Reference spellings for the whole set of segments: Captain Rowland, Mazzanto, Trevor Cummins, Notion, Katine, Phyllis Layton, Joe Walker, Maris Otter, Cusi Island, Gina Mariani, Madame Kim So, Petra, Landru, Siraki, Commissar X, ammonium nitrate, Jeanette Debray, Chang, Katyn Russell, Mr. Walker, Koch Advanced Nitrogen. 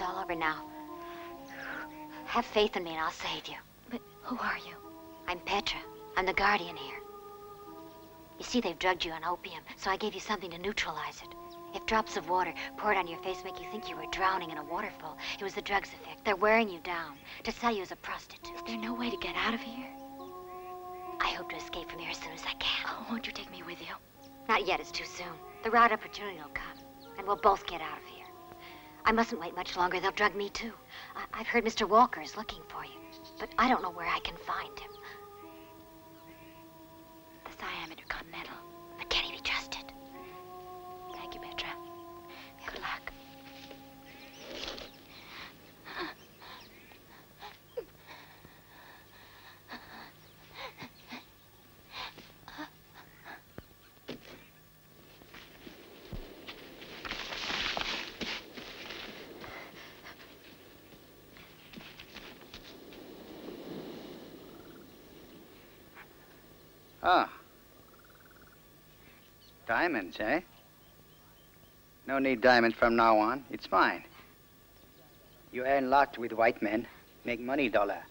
It's all over now. Have faith in me and I'll save you. But who are you? I'm Petra. I'm the guardian here. You see, they've drugged you on opium, so I gave you something to neutralize it. If drops of water poured on your face make you think you were drowning in a waterfall, it was the drug's effect. They're wearing you down to sell you as a prostitute. Is there no way to get out of here? I hope to escape from here as soon as I can. Oh, won't you take me with you? Not yet. It's too soon. The right opportunity will come, and we'll both get out of here. I mustn't wait much longer. They'll drug me, too. I've heard Mr. Walker is looking for you, but I don't know where I can find him. The Siam Intercontinental. But can he be trusted? Thank you, Petra. Good luck. Oh. Diamonds, eh? No need diamonds from now on. It's mine. You earn lot with white men. Make money dollar.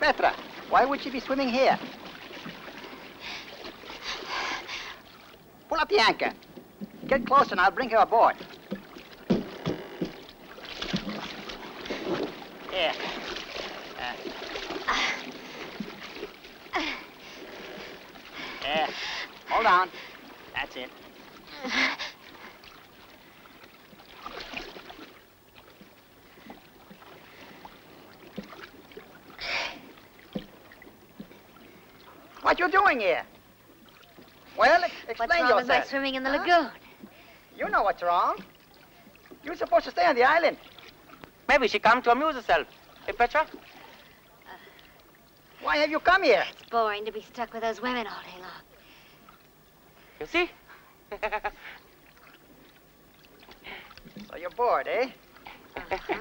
Petra, why would she be swimming here? Pull up the anchor. Get close and I'll bring her aboard. Here. There. Hold on. That's it. What you doing here? Well, explain yourself. What's wrong with my swimming in the lagoon? You know what's wrong. You're supposed to stay on the island. Maybe she come to amuse herself. Hey, Petra? Why have you come here? It's boring to be stuck with those women all day long. You see? So you're bored, eh? Uh-huh.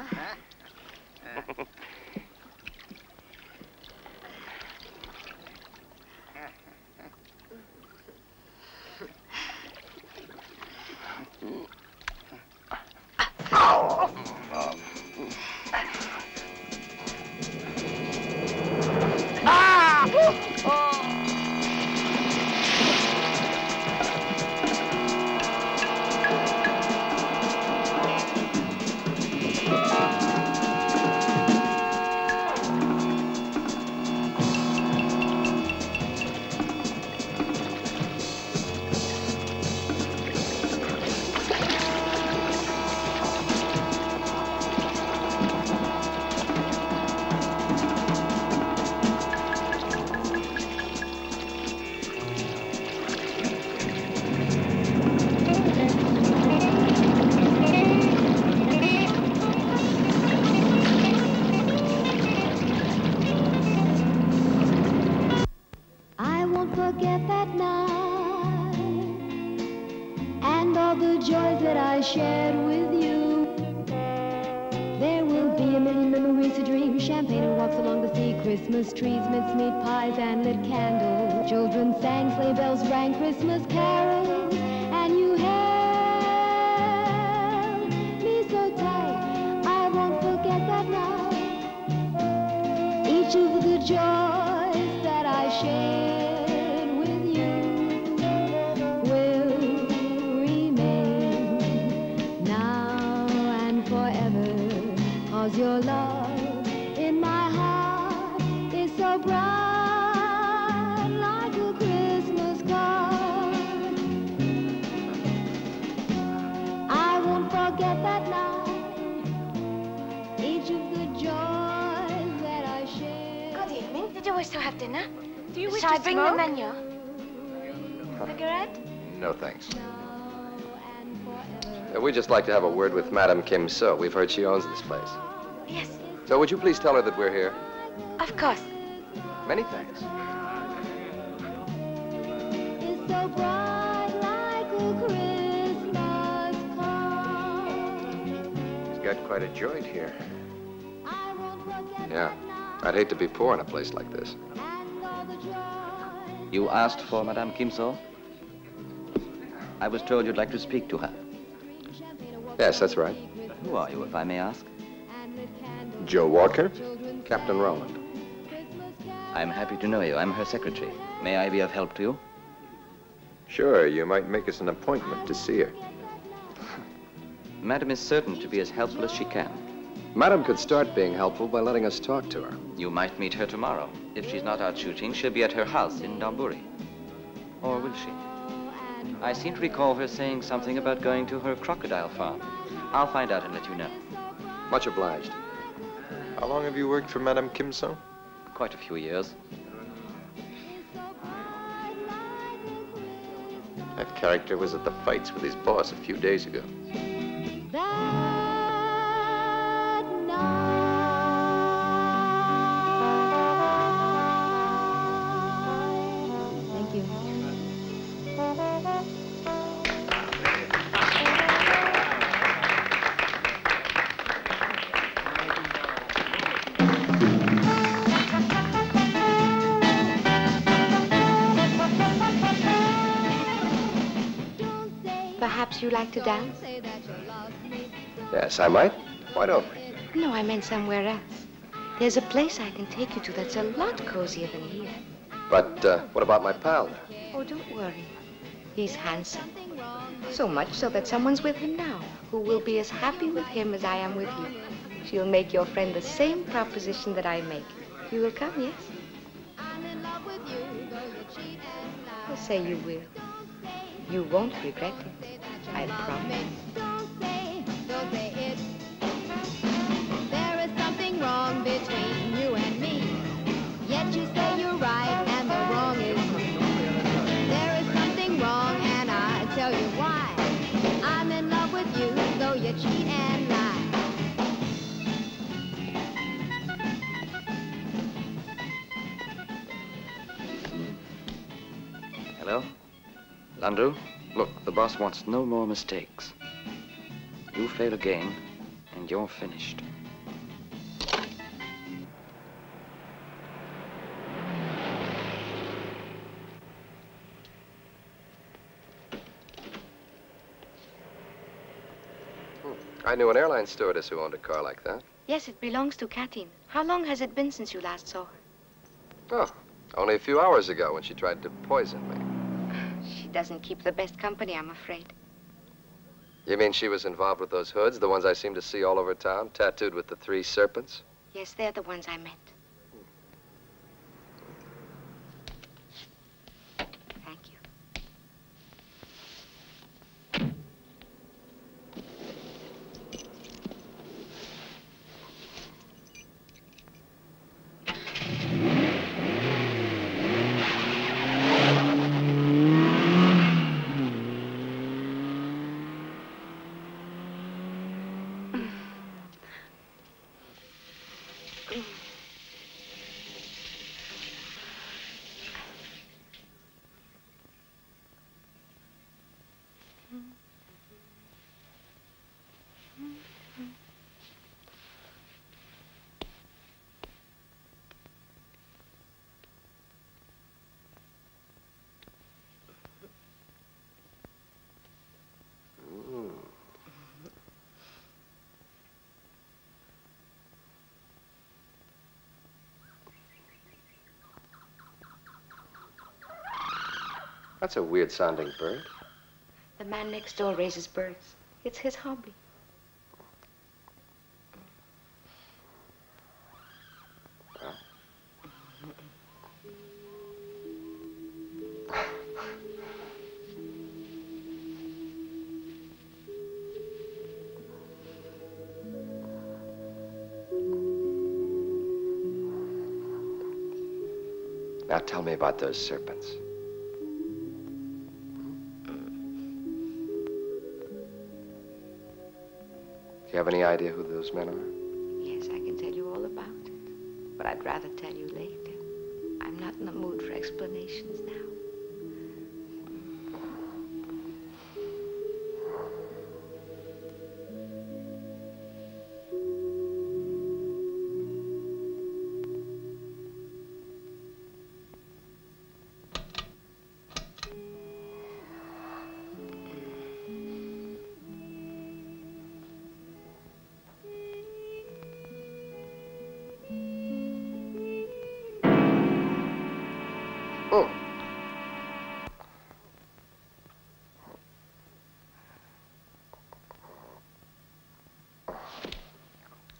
Christmas trees, mincemeat pies, and lit candles. Children sang, sleigh bells rang, Christmas carols. And you held me so tight, I won't forget that night. Each of the joys that I shared with you will remain now and forever, 'cause your love bright like a Christmas card. I won't forget that night, each of the joys that I shared. Good evening. Did you wish to have dinner? Do you wish to smoke? Shall I bring the menu? Cigarette? No, thanks. We'd just like to have a word with Madame Kim So. We've heard she owns this place. Yes. So would you please tell her that we're here? Of course. Many thanks. It's so bright like a Christmas card. He's got quite a joint here. Yeah, I'd hate to be poor in a place like this. You asked for Madame Kim So? I was told you'd like to speak to her. Yes, that's right. Who are you, if I may ask? Joe Walker, Captain Rowland. I'm happy to know you. I'm her secretary. May I be of help to you? Sure, you might make us an appointment to see her. Madam is certain to be as helpful as she can. Madam could start being helpful by letting us talk to her. You might meet her tomorrow. If she's not out shooting, she'll be at her house in Domburi. Or will she? I seem to recall her saying something about going to her crocodile farm. I'll find out and let you know. Much obliged. How long have you worked for Madame Kim So? Quite a few years. That character was at the fights with his boss a few days ago. That night. Thank you. You like to dance? Yes, I might. Why don't we? No, I meant somewhere else. There's a place I can take you to that's a lot cozier than here. But what about my pal there? Oh, don't worry. He's handsome. So much so that someone's with him now who will be as happy with him as I am with you. She'll make your friend the same proposition that I make. You will come, yes? I'm in love with you, though you cheat us now. Say you will. You won't regret it. I promise. Don't say it. There is something wrong between you and me. Yet you say you're right and the wrong is me. There is something wrong and I tell you why. I'm in love with you, though you cheat and lie. Hello? Landru? Look, the boss wants no more mistakes. You fail again, and you're finished. I knew an airline stewardess who owned a car like that. Yes, it belongs to Katyn. How long has it been since you last saw her? Oh, only a few hours ago when she tried to poison me. She doesn't keep the best company, I'm afraid. You mean she was involved with those hoods, the ones I seem to see all over town, tattooed with the three serpents? Yes, they're the ones I meant. Thank you. That's a weird-sounding bird. The man next door raises birds. It's his hobby. Now tell me about those serpents. Do you have any idea who those men are? Yes, I can tell you all about it, but I'd rather tell you later. I'm not in the mood for explanations now.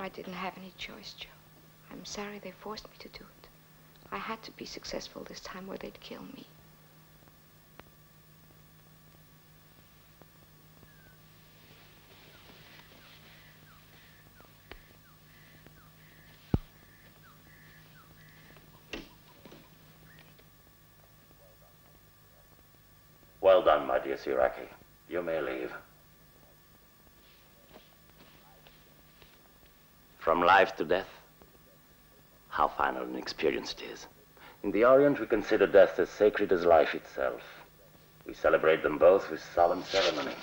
I didn't have any choice, Joe. I'm sorry they forced me to do it. I had to be successful this time or they'd kill me. Well done, my dear Siraki. You may leave. From life to death, how final an experience it is. In the Orient, we consider death as sacred as life itself. We celebrate them both with solemn ceremony.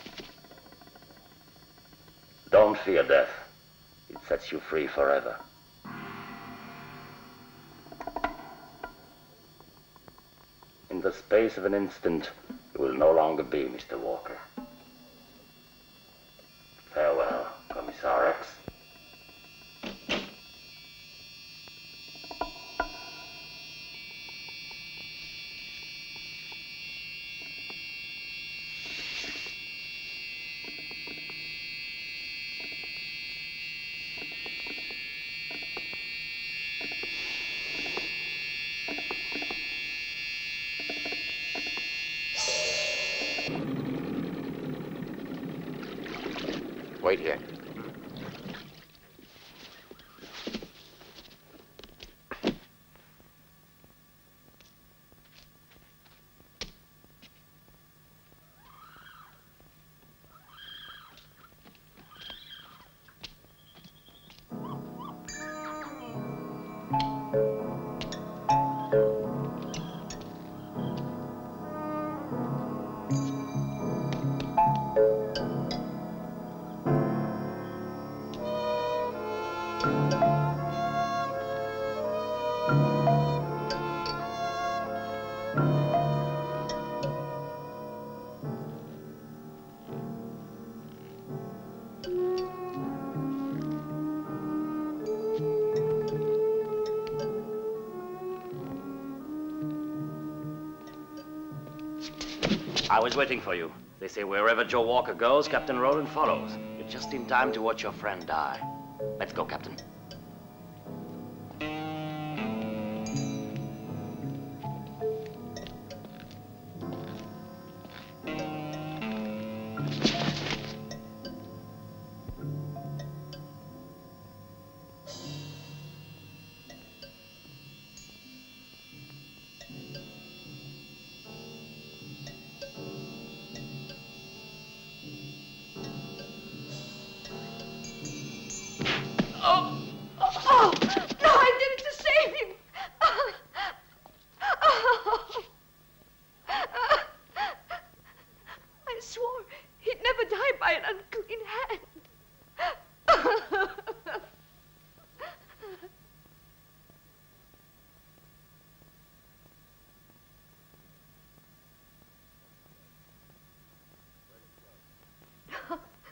Don't fear death. It sets you free forever. In the space of an instant, you will no longer be Mr. Walker. Farewell, Commissar X. Wait here. I was waiting for you. They say wherever Joe Walker goes, Captain Rowland follows. You're just in time to watch your friend die. Let's go, Captain.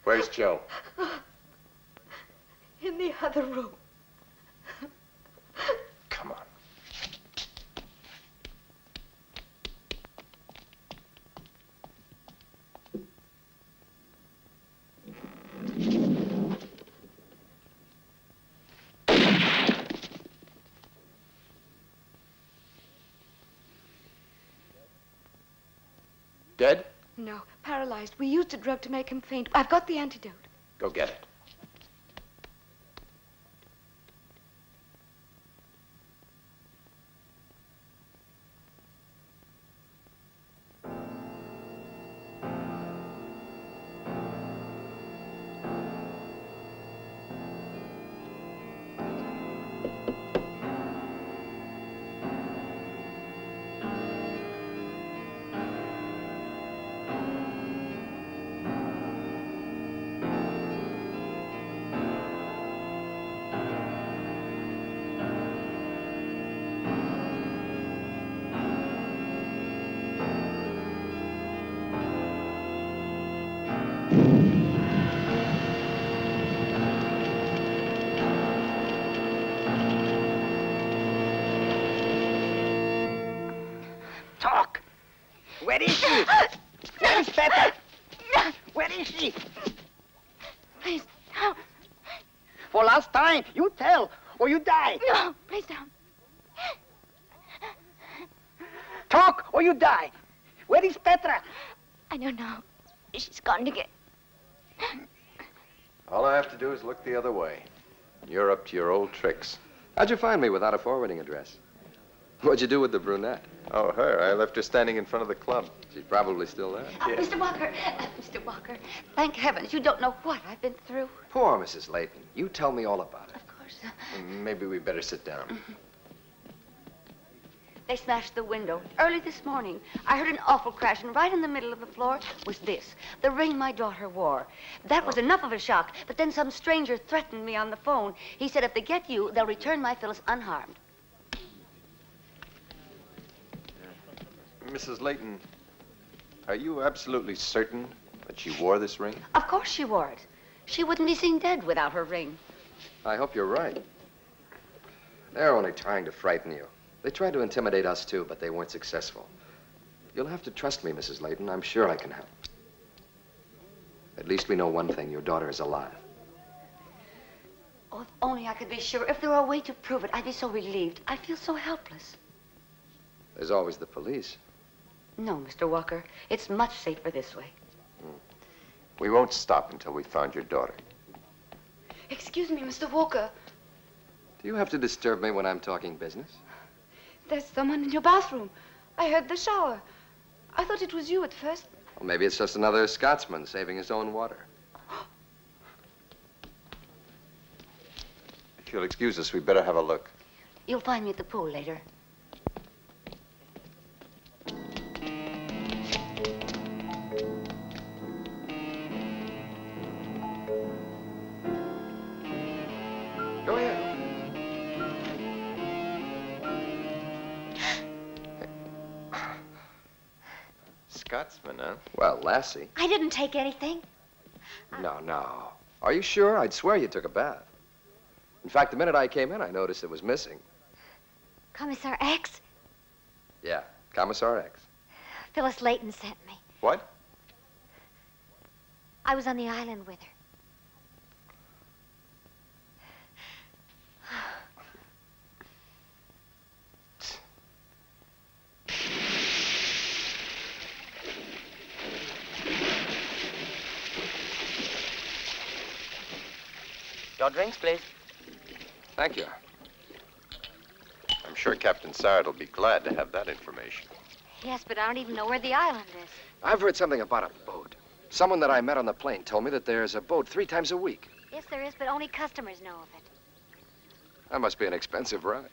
Where's Joe? In the other room. Come on. Dead? No, paralyzed. We used a drug to make him faint. I've got the antidote. Go get it. Where is she? Where is Petra? Where is she? Please, down. For last time, you tell, or you die. No, please, down. Talk, or you die. Where is Petra? I don't know. She's gone to get... All I have to do is look the other way. You're up to your old tricks. How'd you find me without a forwarding address? What'd you do with the brunette? Oh, her. I left her standing in front of the club. She's probably still there. Yeah. Mr. Walker, thank heavens you don't know what I've been through. Poor Mrs. Layton. You tell me all about it. Of course. Maybe we better sit down. They smashed the window early this morning. I heard an awful crash, and right in the middle of the floor was this, the ring my daughter wore. That was enough of a shock, but then some stranger threatened me on the phone. He said, if they get you, they'll return my Phyllis unharmed. Mrs. Layton, are you absolutely certain that she wore this ring? Of course she wore it. She wouldn't be seen dead without her ring. I hope you're right. They're only trying to frighten you. They tried to intimidate us, too, but they weren't successful. You'll have to trust me, Mrs. Layton. I'm sure I can help. At least we know one thing. Your daughter is alive. Oh, if only I could be sure. If there were a way to prove it, I'd be so relieved. I feel so helpless. There's always the police. No, Mr. Walker. It's much safer this way. We won't stop until we found your daughter. Excuse me, Mr. Walker. Do you have to disturb me when I'm talking business? There's someone in your bathroom. I heard the shower. I thought it was you at first. Well, maybe it's just another Scotsman saving his own water. If you'll excuse us, we'd better have a look. You'll find me at the pool later. Scotsman, huh? Well, Lassie. I didn't take anything. No. Are you sure? I'd swear you took a bath. In fact, the minute I came in, I noticed it was missing. Commissar X? Yeah, Commissar X. Phyllis Layton sent me. What? I was on the island with her. Your drinks, please. Thank you. I'm sure Captain Sard will be glad to have that information. Yes, but I don't even know where the island is. I've heard something about a boat. Someone that I met on the plane told me that there's a boat 3 times a week. Yes, there is, but only customers know of it. That must be an expensive ride.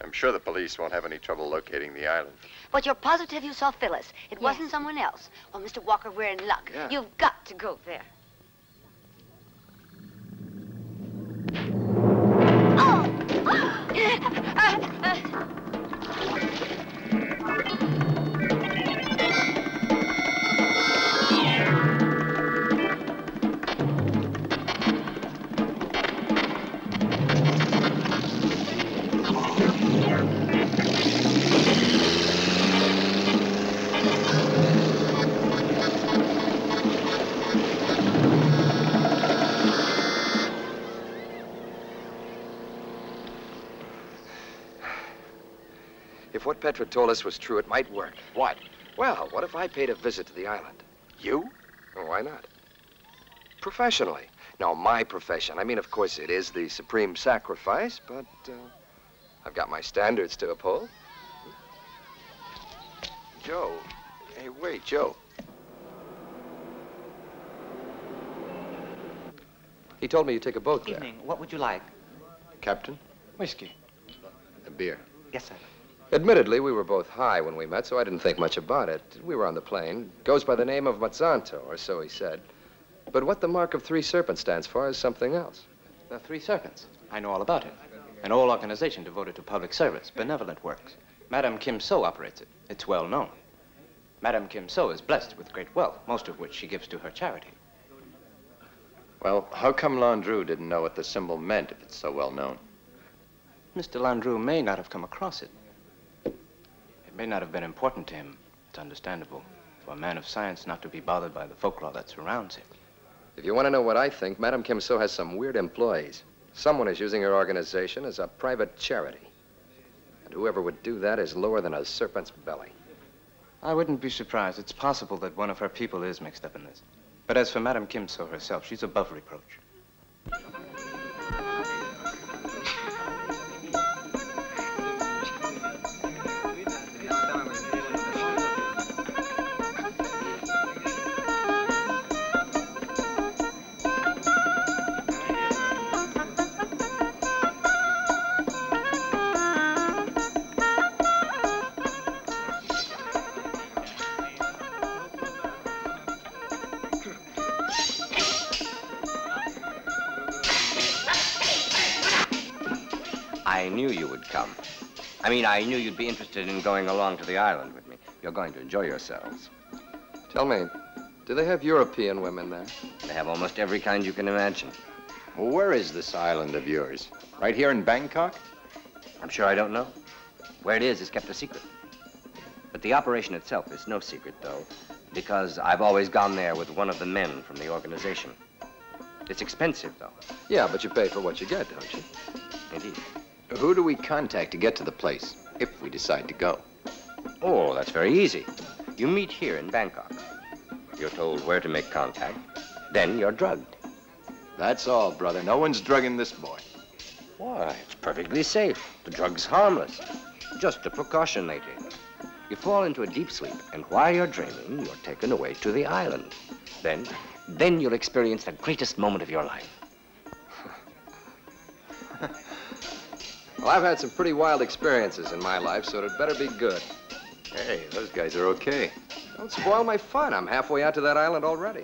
I'm sure the police won't have any trouble locating the island. But you're positive you saw Phyllis. It wasn't someone else. Well, Mr. Walker, we're in luck. Yeah. You've got to go there. Petra told us was true, it might work. What? Well, what if I paid a visit to the island? You? Well, why not? Professionally. No, my profession. I mean, of course, it is the supreme sacrifice, but I've got my standards to uphold. Joe. Hey, wait, Joe. He told me you take a boat there. Evening. What would you like? Captain? Whiskey. A beer. Yes, sir. Admittedly, we were both high when we met, so I didn't think much about it. We were on the plane. Goes by the name of Mazzanto, or so he said. But what the mark of 3 serpents stands for is something else. The 3 serpents. I know all about it. An old organization devoted to public service, benevolent works. Madame Kim So operates it. It's well known. Madame Kim So is blessed with great wealth, most of which she gives to her charity. Well, how come Landru didn't know what the symbol meant if it's so well known? Mr. Landru may not have come across it. It may not have been important to him. It's understandable for a man of science not to be bothered by the folklore that surrounds it. If you want to know what I think, Madame Kim So has some weird employees. Someone is using her organization as a private charity. And whoever would do that is lower than a serpent's belly. I wouldn't be surprised. It's possible that one of her people is mixed up in this. But as for Madame Kim So herself, she's above reproach. I mean, I knew you'd be interested in going along to the island with me. You're going to enjoy yourselves. Tell me, do they have European women there? They have almost every kind you can imagine. Well, where is this island of yours? Right here in Bangkok? I'm sure I don't know. Where it is kept a secret. But the operation itself is no secret, though, because I've always gone there with one of the men from the organization. It's expensive, though. Yeah, but you pay for what you get, don't you? Indeed. Who do we contact to get to the place, if we decide to go? Oh, that's very easy. You meet here in Bangkok. You're told where to make contact. Then you're drugged. That's all, brother. No one's drugging this boy. Why, it's perfectly safe. The drug's harmless. Just a precaution they take. You fall into a deep sleep, and while you're dreaming, you're taken away to the island. Then you'll experience the greatest moment of your life. Well, I've had some pretty wild experiences in my life, so it had better be good. Hey, those guys are okay. Don't spoil my fun. I'm halfway out to that island already.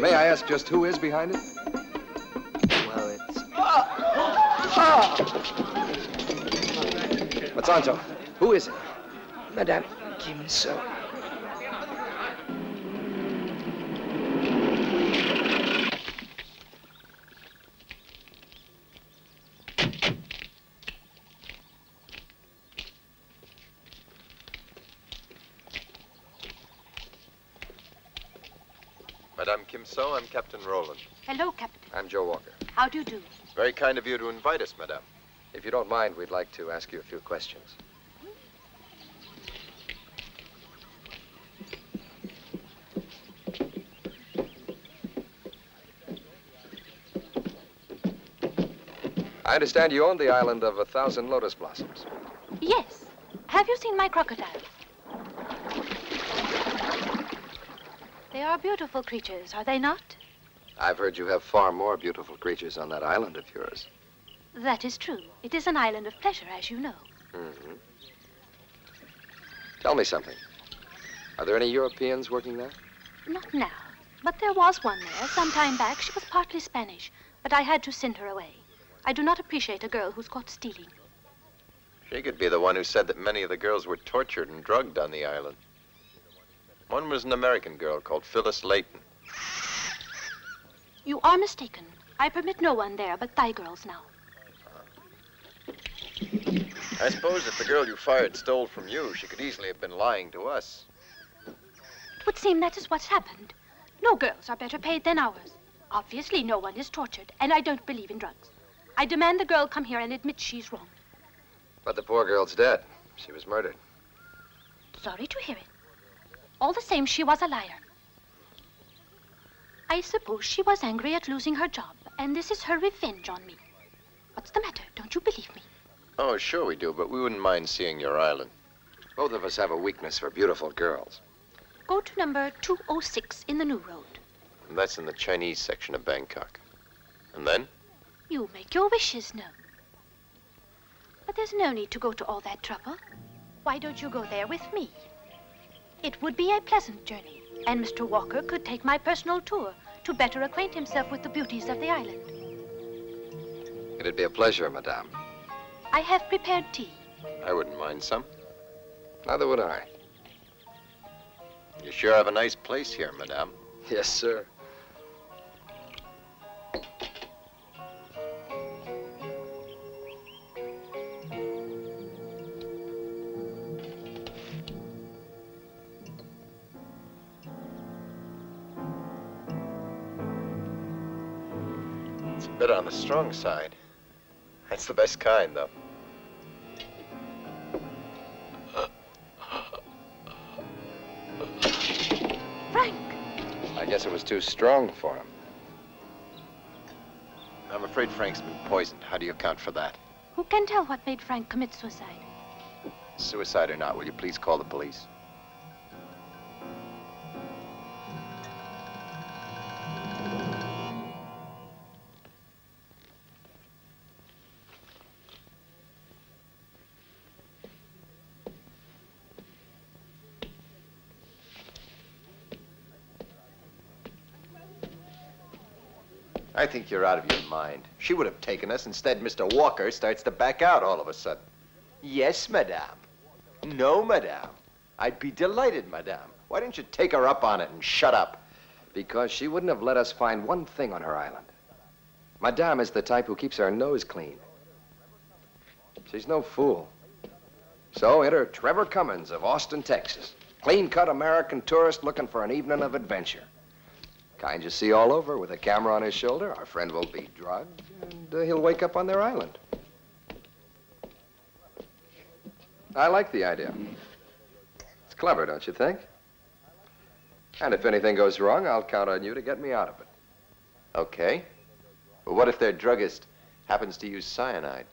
May I ask just who is behind it? Well, it's... Mazzanto, who is it? Madame Kim So. Madame Kim So, I'm Captain Rowland. Hello, Captain. I'm Joe Walker. How do you do? It's very kind of you to invite us, Madame. If you don't mind, we'd like to ask you a few questions. I understand you own the island of 1,000 lotus blossoms. Yes. Have you seen my crocodiles? They are beautiful creatures, are they not? I've heard you have far more beautiful creatures on that island of yours. That is true. It is an island of pleasure, as you know. Mm-hmm. Tell me something. Are there any Europeans working there? Not now, but there was one there some time back. She was partly Spanish, but I had to send her away. I do not appreciate a girl who's caught stealing. She could be the one who said that many of the girls were tortured and drugged on the island. One was an American girl called Phyllis Layton. You are mistaken. I permit no one there but thy girls now. I suppose if the girl you fired stole from you, she could easily have been lying to us. It would seem that is what's happened. No girls are better paid than ours. Obviously, no one is tortured, and I don't believe in drugs. I demand the girl come here and admit she's wrong. But the poor girl's dead. She was murdered. Sorry to hear it. All the same, she was a liar. I suppose she was angry at losing her job, and this is her revenge on me. What's the matter? Don't you believe me? Oh, sure we do, but we wouldn't mind seeing your island. Both of us have a weakness for beautiful girls. Go to number 206 in the New Road. And that's in the Chinese section of Bangkok. And then? You make your wishes known. But there's no need to go to all that trouble. Why don't you go there with me? It would be a pleasant journey, and Mr. Walker could take my personal tour to better acquaint himself with the beauties of the island. It'd be a pleasure, Madame. I have prepared tea. I wouldn't mind some. Neither would I. You sure have a nice place here, Madame. Yes, sir. It's a bit on the strong side. That's the best kind, though. I guess it was too strong for him. I'm afraid Frank's been poisoned. How do you account for that? Who can tell what made Frank commit suicide? Suicide or not, will you please call the police? I think you're out of your mind. She would have taken us. Instead, Mr. Walker starts to back out all of a sudden. Yes, Madame. No, Madame. I'd be delighted, Madame. Why don't you take her up on it and shut up? Because she wouldn't have let us find one thing on her island. Madame is the type who keeps her nose clean. She's no fool. So enter Trevor Cummins of Austin, Texas. Clean-cut American tourist looking for an evening of adventure. Kind you see all over, with a camera on his shoulder. Our friend will be drugged, and he'll wake up on their island. I like the idea. It's clever, don't you think? And if anything goes wrong, I'll count on you to get me out of it. Okay. But what if their druggist happens to use cyanide?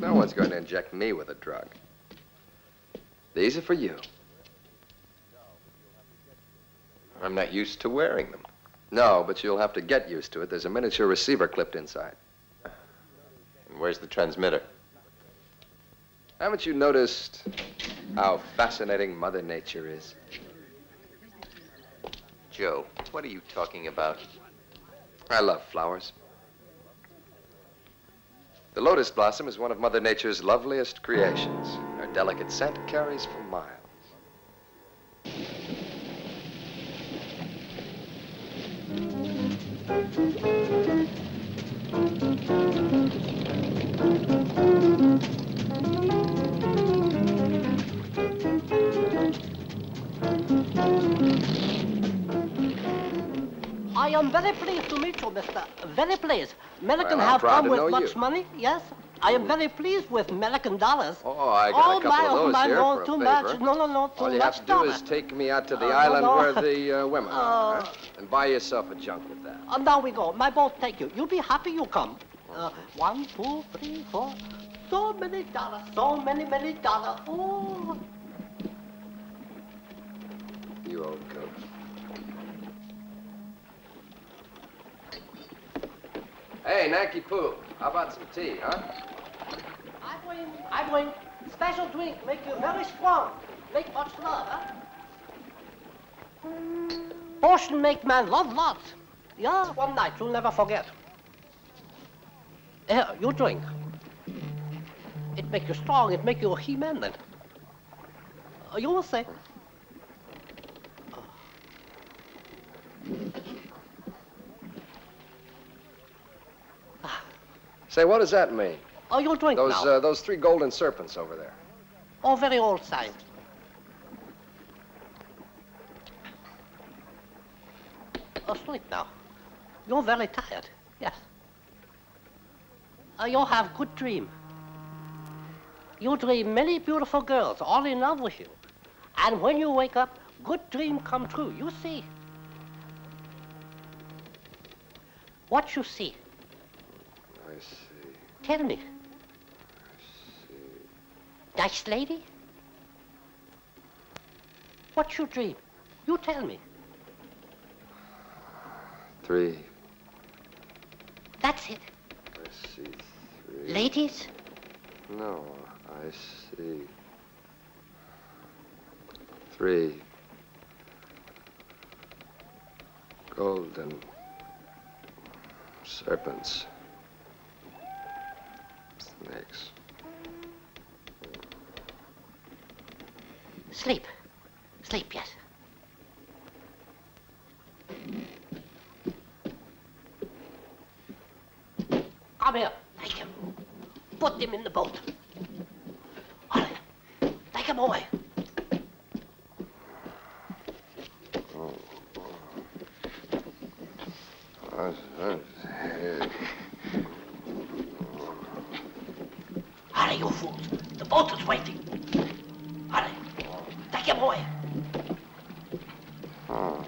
No one's going to inject me with a drug. These are for you. I'm not used to wearing them. No, but you'll have to get used to it. There's a miniature receiver clipped inside. And where's the transmitter? Haven't you noticed how fascinating Mother Nature is? Joe, what are you talking about? I love flowers. The lotus blossom is one of Mother Nature's loveliest creations. Her delicate scent carries for miles. I am very pleased to meet you, mister. Very pleased. American have come with much money. Yes, I am very pleased with American dollars. Oh, I got a couple of those here for a favor. No, too much. All you have to do is take me out to the island where the women are, and buy yourself a junk with that. And down we go. My boat, thank you. You'll be happy you come. 1, 2, 3, 4. So many dollars. So many, many dollars. Oh. You old goat. Hey, Nanky Poo, how about some tea, huh? I bring special drink, make you very strong. Make much love, huh? Portion make man love lots. Yeah, one night you'll never forget. Here, you drink. It make you strong, it make you a he-man then. You will say. Say, what does that mean? Oh, you'll drink now. Those three golden serpents over there. Oh, very old sign. Asleep now. You're very tired, yes. You'll have good dream. You dream many beautiful girls all in love with you. And when you wake up, good dream come true. You see. What you see? I see. Tell me. I see. Nice lady? What you dream? You tell me. 3. That's it. I see 3. Ladies? No, I see 3. Golden serpents. Snakes. Sleep. Sleep, yes. Come here, take him. Put him in the boat. All right, take him away. Oh. Hurry, you fools. The boat is waiting. Hurry, take him away. Oh.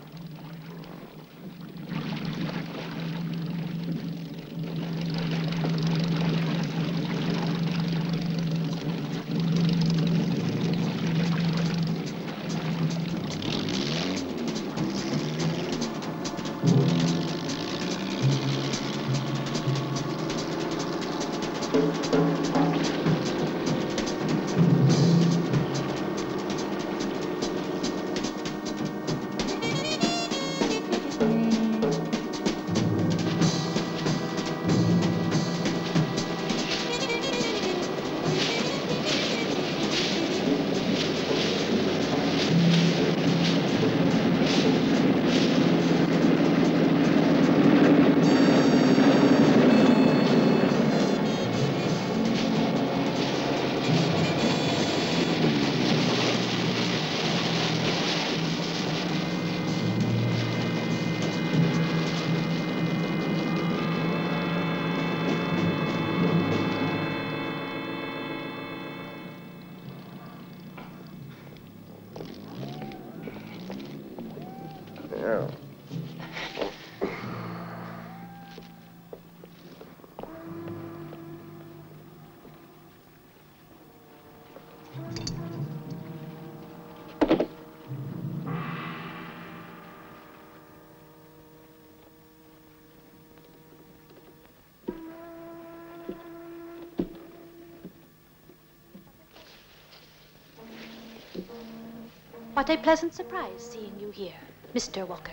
What a pleasant surprise seeing you here, Mr. Walker.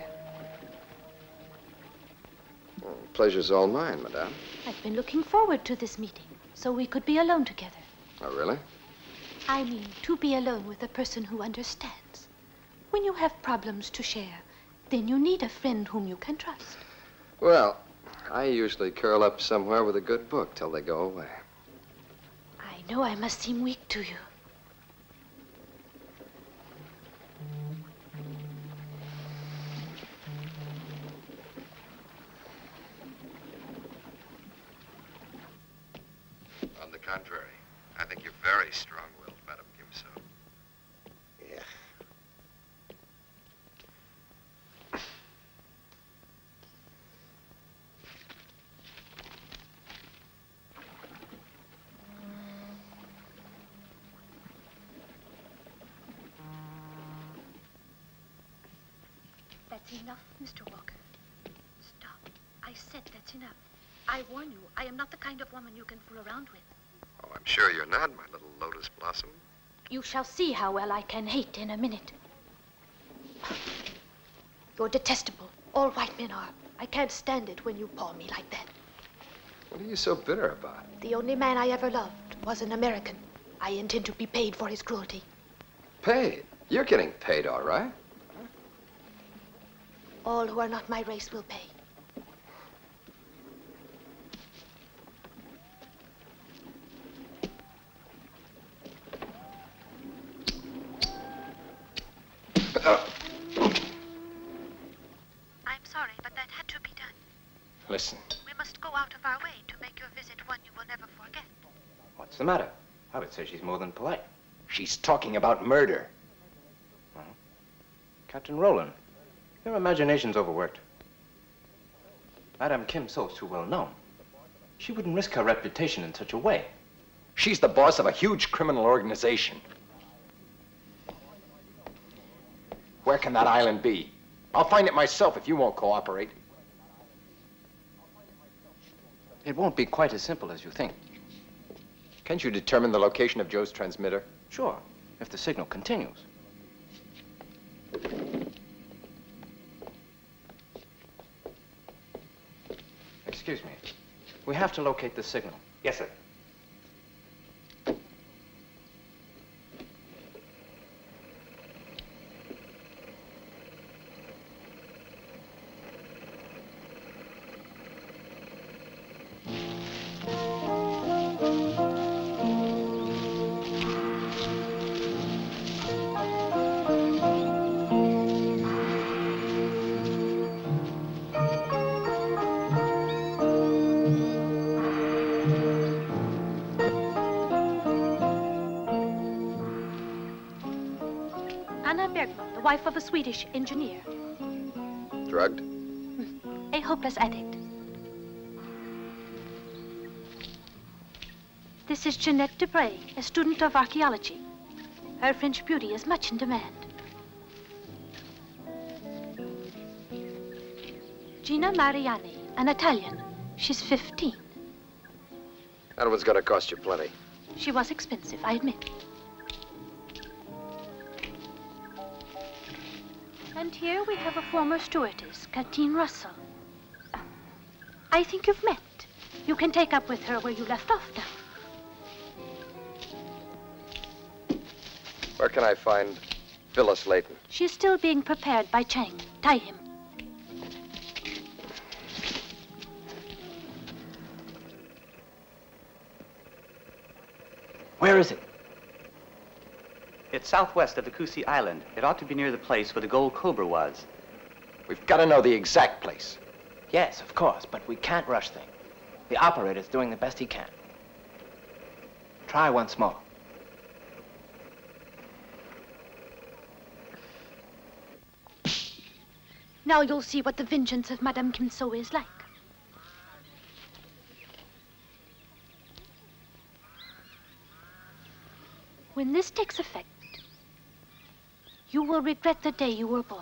Well, pleasure's all mine, Madame. I've been looking forward to this meeting, so we could be alone together. Oh, really? I mean, to be alone with a person who understands. When you have problems to share, then you need a friend whom you can trust. Well, I usually curl up somewhere with a good book till they go away. I know I must seem weak to you. Contrary, I think you're very strong-willed, Madame Kim So. Yeah. That's enough, Mr. Walker. Stop. I said that's enough. I warn you, I am not the kind of woman you can fool around with. I'm sure you're not, my little lotus blossom. You shall see how well I can hate in a minute. You're detestable. All white men are. I can't stand it when you paw me like that. What are you so bitter about? The only man I ever loved was an American. I intend to be paid for his cruelty. Paid? You're getting paid, all right. All who are not my race will pay. Listen. We must go out of our way to make your visit one you will never the matter? I would say she's more than polite. She's talking about murder. Well, Captain Rowland, your imagination's overworked. Madame Kim So is too well known. She wouldn't risk her reputation in such a way. She's the boss of a huge criminal organization. Where can that island be? I'll find it myself if you won't cooperate. It won't be quite as simple as you think. Can't you determine the location of Joe's transmitter? Sure, if the signal continues. Excuse me. We have to locate the signal. Yes, sir. Wife of a Swedish engineer. Drugged? A hopeless addict. This is Jeanette Debray, a student of archaeology. Her French beauty is much in demand. Gina Mariani, an Italian. She's 15. That one's gonna cost you plenty. She was expensive, I admit. And here we have a former stewardess, Katyn Russell. I think you've met. You can take up with her where you left off now. Where can I find Phyllis Layton? She's still being prepared by Chang. Tie him. Where is it? It's southwest of the Cusi Island. It ought to be near the place where the gold cobra was. We've got to know the exact place. Yes, of course, but we can't rush things. The operator's doing the best he can. Try once more. Now you'll see what the vengeance of Madame Kim So is like. When this takes effect, you will regret the day you were born.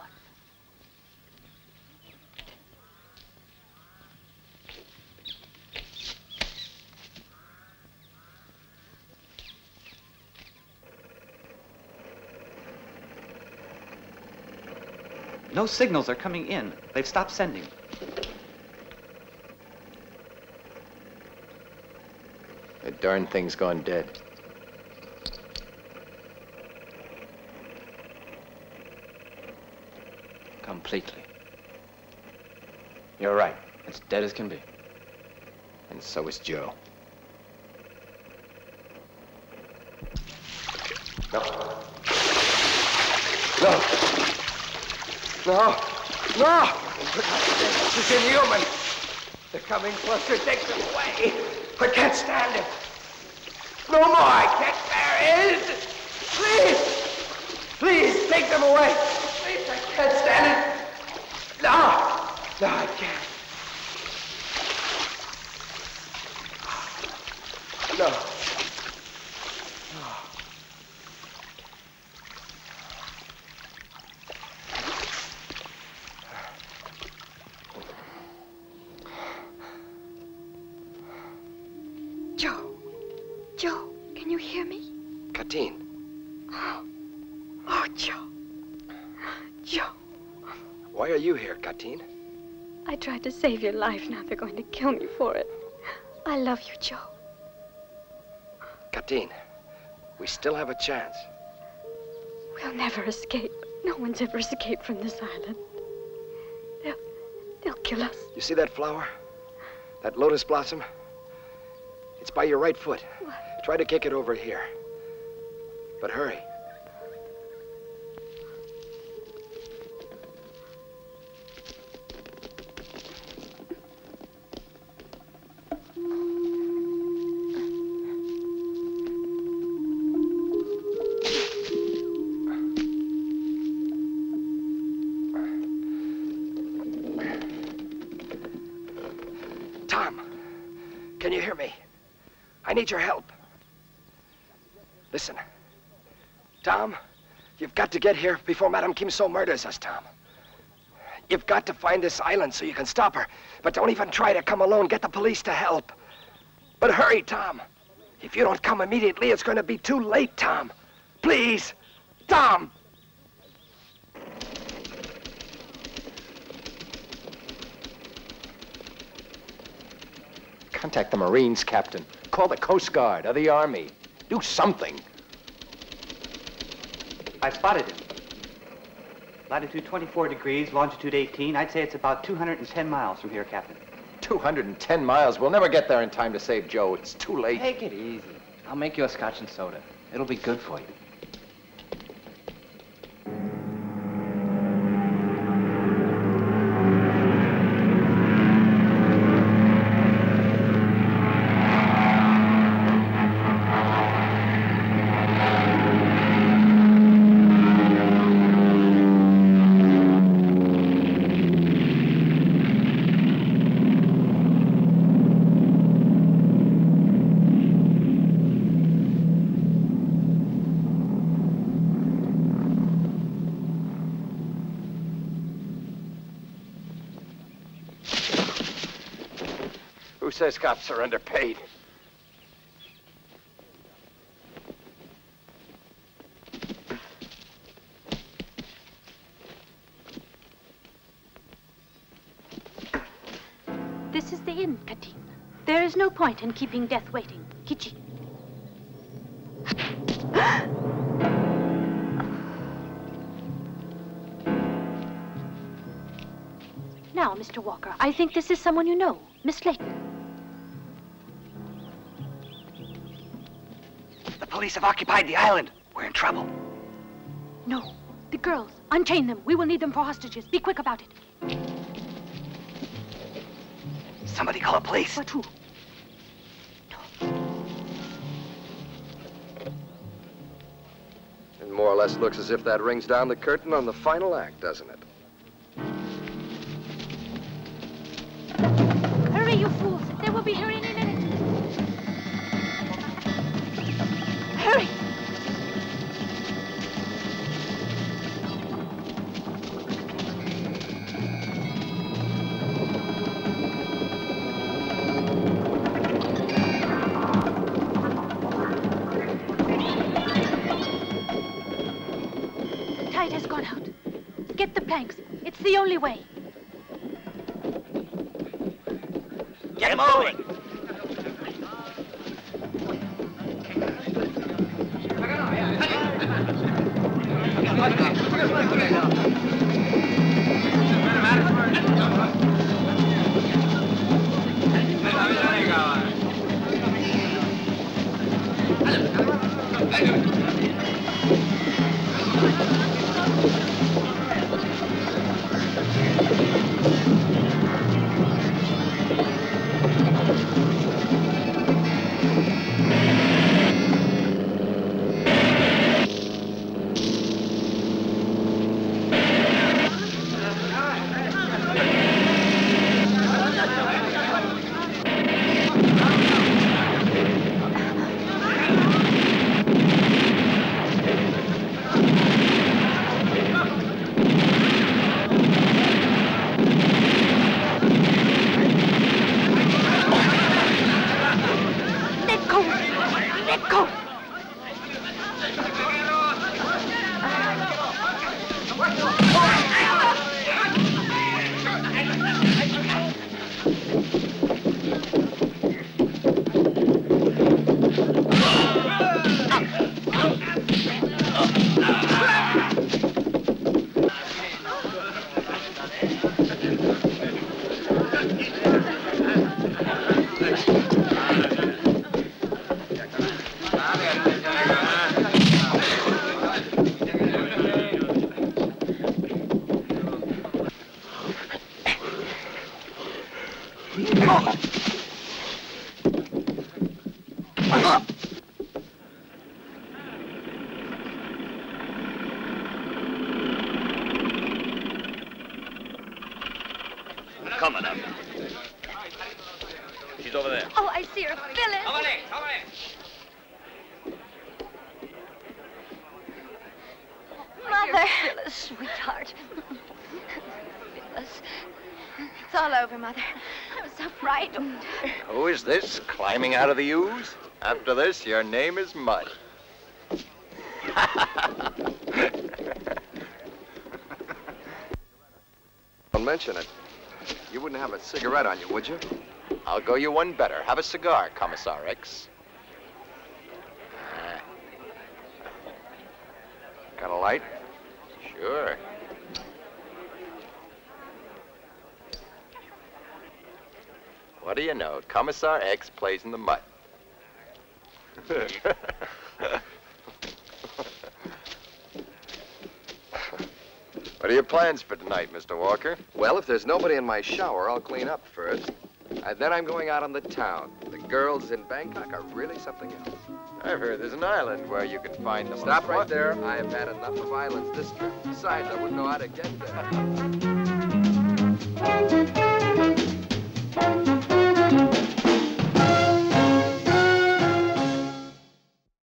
No signals are coming in. They've stopped sending. The darn thing's gone dead. Completely. You're right. It's dead as can be. And so is Joe. No. No. No. No! This is inhuman. They're coming closer. Take them away. I can't stand it. No more. I can't bear it. Please. Please, take them away. Please, I can't stand it. No! No, I can't. No. No. Joe. Joe, can you hear me? Katine. Oh, Joe. Joe. Why are you here, Katine? I tried to save your life. Now they're going to kill me for it. I love you, Joe. Katine, we still have a chance. We'll never escape. No one's ever escaped from this island. They'll kill us. You see that flower? That lotus blossom? It's by your right foot. What? Try to kick it over here. But hurry. Can you hear me? I need your help. Listen, Tom, you've got to get here before Madame Kim So murders us, Tom. You've got to find this island so you can stop her. But don't even try to come alone. Get the police to help. But hurry, Tom. If you don't come immediately, it's going to be too late, Tom. Please, Tom. Contact the Marines, Captain. Call the Coast Guard or the Army. Do something. I spotted him. Latitude 24 degrees, longitude 18. I'd say it's about 210 miles from here, Captain. 210 miles? We'll never get there in time to save Joe. It's too late. Take it easy. I'll make you a scotch and soda. It'll be good for you. Says cops are underpaid. This is the inn, Katine. There is no point in keeping death waiting. Kichi. Now, Mr. Walker, I think this is someone you know, Miss Layton. Police have occupied the island. We're in trouble. No. The girls. Unchain them. We will need them for hostages. Be quick about it. Somebody call the police. But who? No. It more or less looks as if that rings down the curtain on the final act, doesn't it? Hurry, you fools. They will be here any minute. The only way. Get moving! She's over there. Oh, I see her. Phyllis! Over there, over there. Mother! Phyllis, sweetheart. Phyllis. It's all over, Mother. I was so frightened. Who is this climbing out of the ooze? After this, your name is Mud. Don't mention it. You wouldn't have a cigarette on you, would you? I'll go you one better. Have a cigar, Commissar X. Got a light? Sure. What do you know? Commissar X plays in the mud. What are your plans for tonight, Mr. Walker? Well, if there's nobody in my shower, I'll clean up first. And then I'm going out on the town. The girls in Bangkok are really something else. I've heard there's an island where you can find them. Stop right there. I have had enough of islands this trip. Besides, I wouldn't know how to get there.